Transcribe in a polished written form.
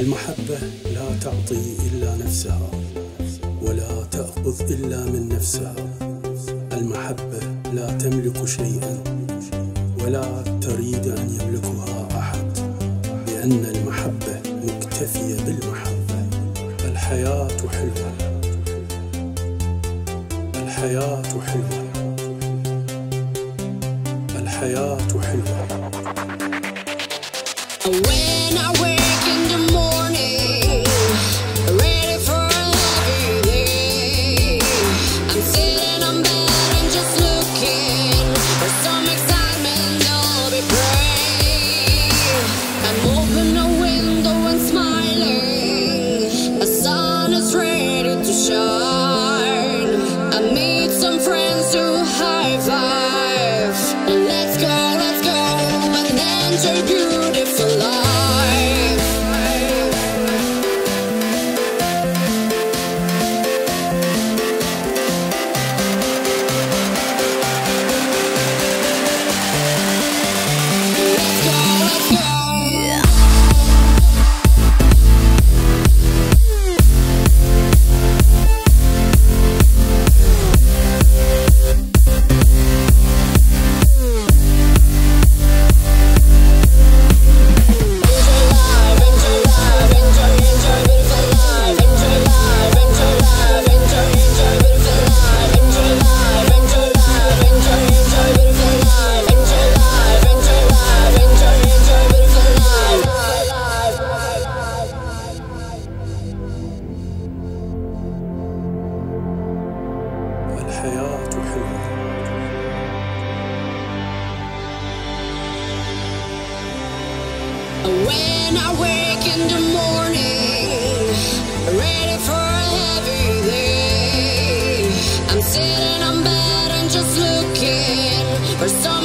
المحبة لا تعطي إلا نفسها ولا تأخذ إلا من نفسها. المحبة لا تملك شيئا ولا تريد أن يملكها أحد، لأن المحبة مكتفية بالمحبة. الحياة حلوة، الحياة حلوة، الحياة حلوة. الحياة حلوة، when I wake in the morning ready for a heavy day, I'm sitting on bed and just looking for